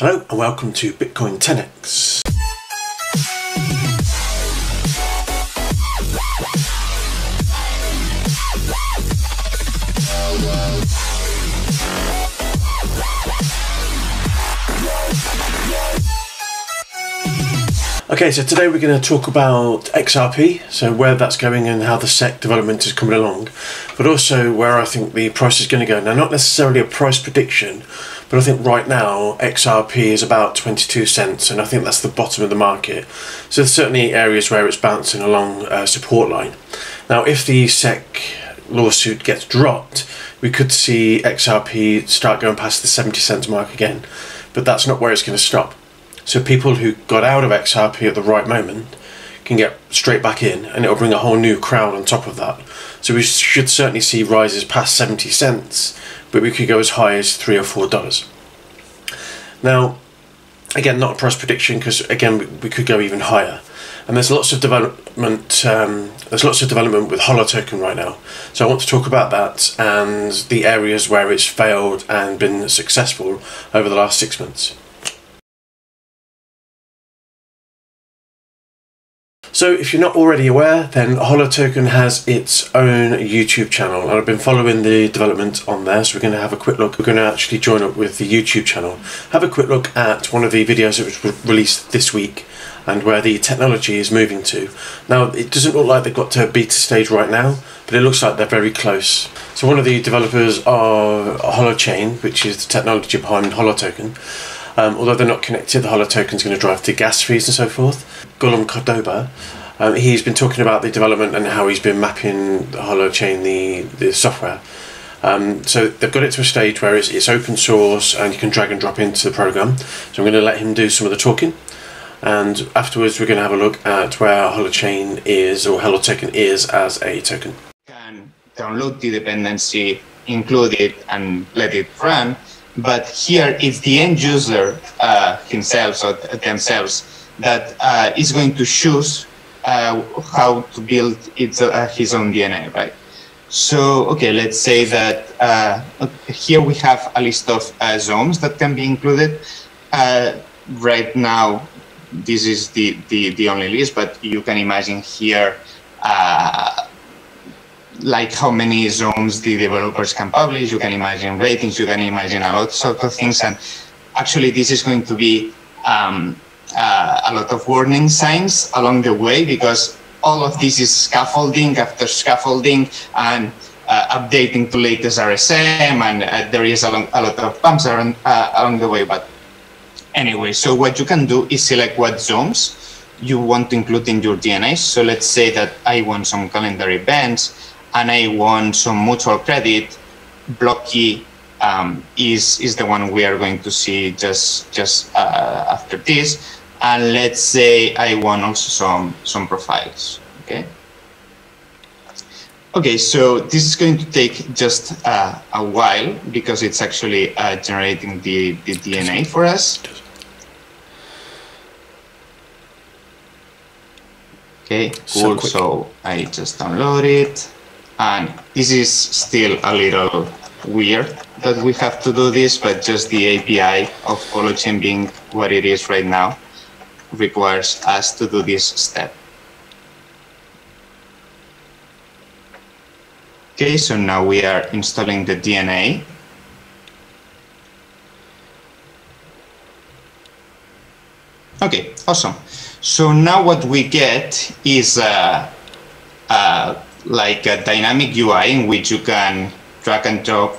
Hello and welcome to Bitcoin 10X. Okay, so today we're going to talk about XRP, so where that's going and how the SEC development is coming along, but also where I think the price is going to go. Now, not necessarily a price prediction, but I think right now XRP is about 22 cents, and I think that's the bottom of the market. So there's certainly areas where it's bouncing along support line. Now, if the SEC lawsuit gets dropped, we could see XRP start going past the 70 cents mark again, but that's not where it's going to stop. So people who got out of XRP at the right moment can get straight back in, and it'll bring a whole new crowd on top of that. So we should certainly see rises past 70 cents, but we could go as high as $3 or $4. Now, again, not a price prediction, because again, we could go even higher. And there's lots of development. With Holochain right now. So I want to talk about that and the areas where it's failed and been successful over the last 6 months. So if you're not already aware, then Holochain has its own YouTube channel, and I've been following the development on there, so we're going to have a quick look. We're going to actually join up with the YouTube channel, have a quick look at one of the videos that was released this week and where the technology is moving to. Now, it doesn't look like they've got to a beta stage right now, but it looks like they're very close. So one of the developers of Holochain, which is the technology behind Holochain, although they're not connected, the Holochain is going to drive the gas fees and so forth. Guillem Córdoba, he's been talking about the development and how he's been mapping the Holochain, the software. So they've got it to a stage where it's open source and you can drag and drop into the program. So I'm going to let him do some of the talking, and afterwards we're going to have a look at where Holochain is, or Holochain is as a token. You can download the dependency, include it, and let it run. But here it's the end user himself or themselves that is going to choose how to build his own DNA, right? So, okay, let's say that here we have a list of zones that can be included. Right now, this is the only list, but you can imagine here like how many zones the developers can publish. You can imagine ratings, you can imagine a lot of things, and actually this is going to be a lot of warning signs along the way, because all of this is scaffolding after scaffolding and updating to latest RSM, and there is a lot of bumps along the way. But anyway, so what you can do is select what zones you want to include in your DNA. So let's say that I want some calendar events, and I want some mutual credit. Block key is the one we are going to see just after this. And let's say I want also some profiles. Okay. Okay. So this is going to take just a while, because it's actually generating the DNA for us. Okay. Cool. So I just download it. And this is still a little weird that we have to do this, but just the API of Holochain being what it is right now requires us to do this step. Okay, so now we are installing the DNA. Okay, awesome. So now what we get is like a dynamic UI in which you can drag and drop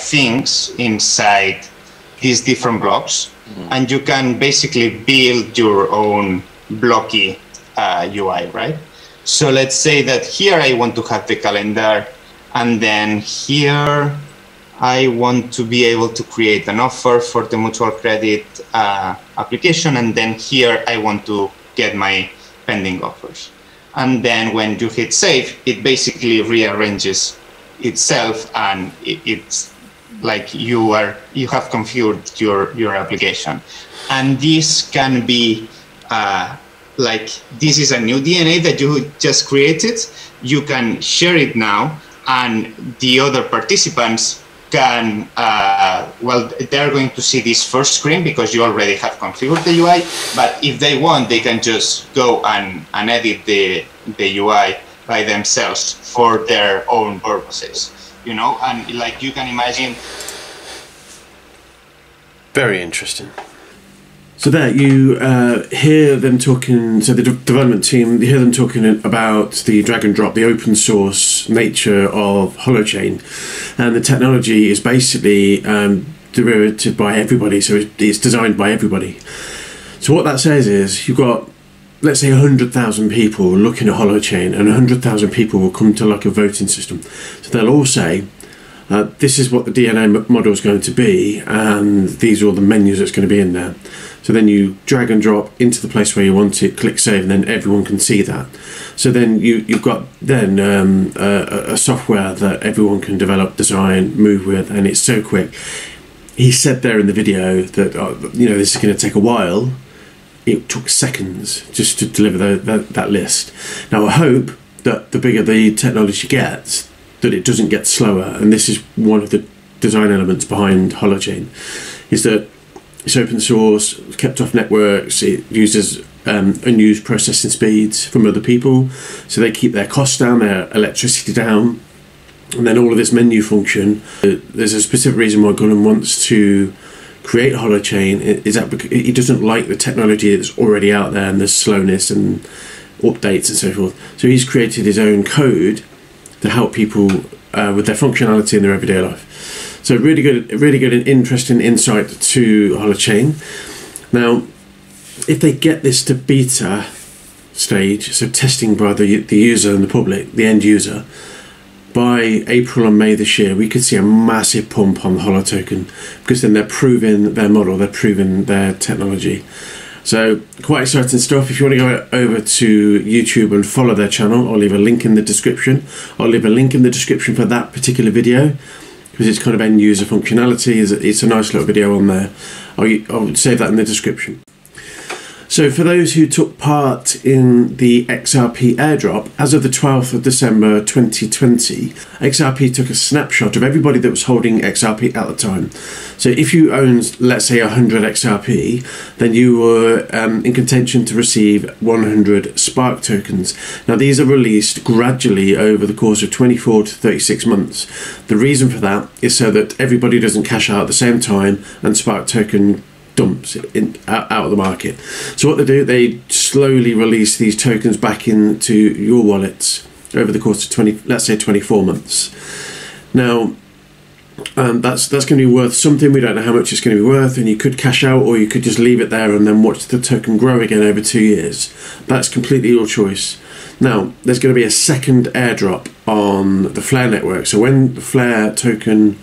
things inside these different blocks, and you can basically build your own blocky UI, right? So let's say that here I want to have the calendar, and then here I want to be able to create an offer for the mutual credit application, and then here I want to get my pending offers. And then when you hit save, it basically rearranges itself, and it's like you have configured your application. And this can be like, this is a new DNA that you just created. You can share it now, and the other participants can, well, they're going to see this first screen because you already have configured the UI, but if they want, they can just go and edit the UI by themselves for their own purposes, you know, and like you can imagine. Very interesting. So there, you hear them talking, so the development team, you hear them talking about the drag and drop, the open source nature of Holochain. And the technology is basically derivative by everybody, so it's designed by everybody. So what that says is you've got, let's say, 100,000 people looking at Holochain, and 100,000 people will come to like a voting system. So they'll all say, this is what the DNA model is going to be, and these are all the menus that's going to be in there. So then you drag and drop into the place where you want it, click save, and then everyone can see that. So then you've got then a software that everyone can develop, design, move with, and it's so quick. He said there in the video that you know, this is going to take a while. It took seconds just to deliver that list. Now I hope that the bigger the technology gets, that it doesn't get slower, and this is one of the design elements behind Holochain, is that it's open source, kept off networks, it uses unused processing speeds from other people, so they keep their costs down, their electricity down, and then all of this menu function. There's a specific reason why Guillem wants to create Holochain, is that he doesn't like the technology that's already out there and the slowness and updates and so forth. So he's created his own code to help people with their functionality in their everyday life. So really good and interesting insight to Holochain. Now, if they get this to beta stage, so testing by the user and the public, the end user, by April and May this year, we could see a massive pump on the Holo token, because then they're proving their model, they're proving their technology. So quite exciting stuff. If you want to go over to YouTube and follow their channel, I'll leave a link in the description. I'll leave a link in the description for that particular video, because it's kind of end user functionality. It's a nice little video on there. I'll save that in the description. So for those who took part in the XRP airdrop, as of the 12th of December 2020, XRP took a snapshot of everybody that was holding XRP at the time. So if you owned, let's say, 100 XRP, then you were in contention to receive 100 Spark tokens. Now these are released gradually over the course of 24 to 36 months. The reason for that is so that everybody doesn't cash out at the same time and Spark token dumps out of the market. So what they do, they slowly release these tokens back into your wallets over the course of 24 months. Now that's going to be worth something. We don't know how much it's going to be worth, and you could cash out, or you could just leave it there and then watch the token grow again over 2 years. That's completely your choice. Now there's going to be a second airdrop on the Flare network, so when the Flare token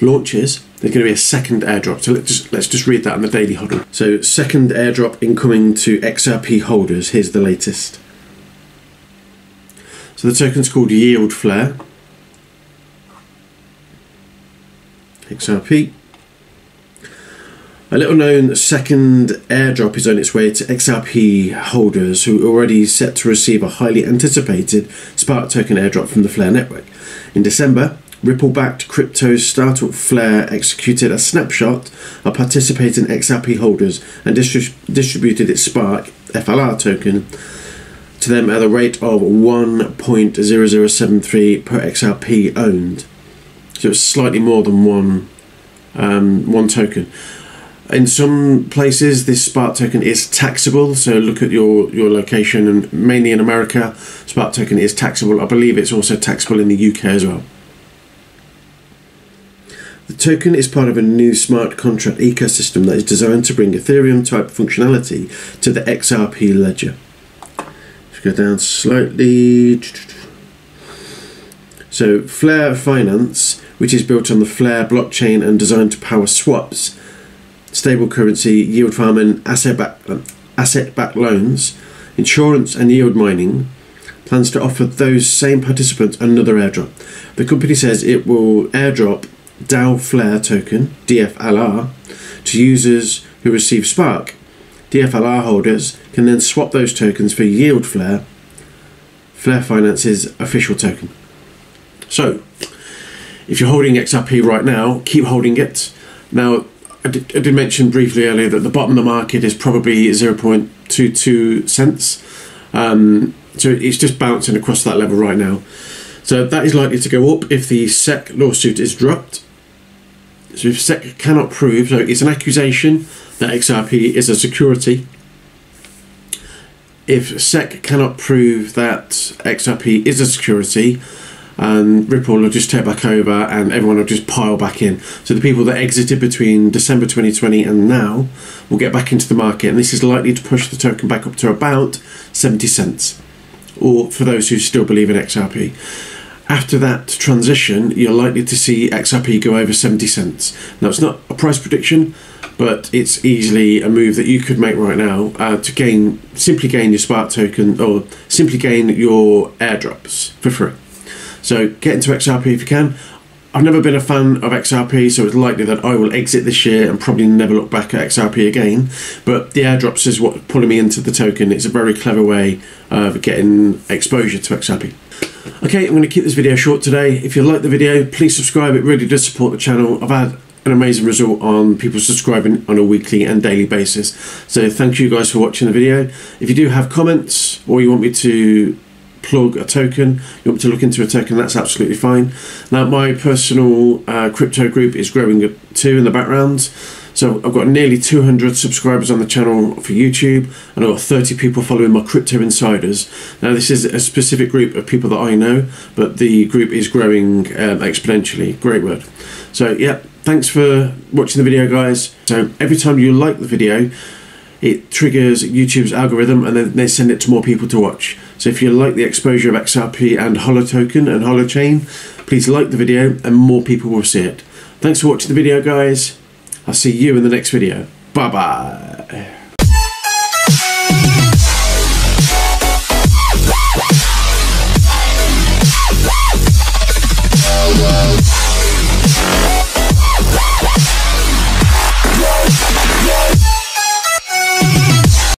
launches, there's going to be a second airdrop. So let's just read that on the dailyhodl. So second airdrop incoming to XRP holders. Here's the latest. So the token's called Yield Flare. XRP. A little known second airdrop is on its way to XRP holders who are already set to receive a highly anticipated Spark token airdrop from the Flare network. In December, Ripple-backed crypto startup Flare executed a snapshot of participating XRP holders and distributed its Spark (dflr) token to them at a rate of 1.0073 per XRP owned. So it's slightly more than one token. In some places, this Spark token is taxable, so look at your location, and mainly in America, Spark token is taxable. I believe it's also taxable in the UK as well. The token is part of a new smart contract ecosystem that is designed to bring Ethereum-type functionality to the XRP ledger. Let's go down slightly. So Flare Finance, which is built on the Flare blockchain and designed to power swaps, stable currency, yield farming, asset-backed loans, insurance and yield mining, plans to offer those same participants another airdrop. The company says it will airdrop Dao Flare token (dflr) to users who receive Spark. dflr holders can then swap those tokens for Yield Flare, Flare Finance's official token. So if you're holding XRP right now, keep holding it. Now, I did mention briefly earlier that the bottom of the market is probably 0.22 cents. So it's just bouncing across that level right now. So that is likely to go up if the SEC lawsuit is dropped. So if SEC cannot prove, so it's an accusation that XRP is a security. If SEC cannot prove that XRP is a security, Ripple will just take back over and everyone will just pile back in. So the people that exited between December 2020 and now will get back into the market, and this is likely to push the token back up to about 70 cents, or for those who still believe in XRP. After that transition, you're likely to see XRP go over 70 cents. Now, it's not a price prediction, but it's easily a move that you could make right now to simply gain your Spark token, or simply gain your airdrops for free. So get into XRP if you can. I've never been a fan of XRP, so it's likely that I will exit this year and probably never look back at XRP again. But the airdrops is what's pulling me into the token. It's a very clever way of getting exposure to XRP. Okay, I'm going to keep this video short today. If you like the video, please subscribe. It really does support the channel. I've had an amazing result on people subscribing on a weekly and daily basis. So thank you guys for watching the video. If you do have comments, or you want me to plug a token, you want me to look into a token, that's absolutely fine. Now, my personal crypto group is growing too in the background. So I've got nearly 200 subscribers on the channel for YouTube, and I've got 30 people following my Crypto Insiders. Now, this is a specific group of people that I know, but the group is growing exponentially. Great word. So yeah, thanks for watching the video, guys. So every time you like the video, it triggers YouTube's algorithm, and then they send it to more people to watch. So if you like the exposure of XRP and Holotoken and Holochain, please like the video and more people will see it. Thanks for watching the video, guys. I'll see you in the next video. Bye bye.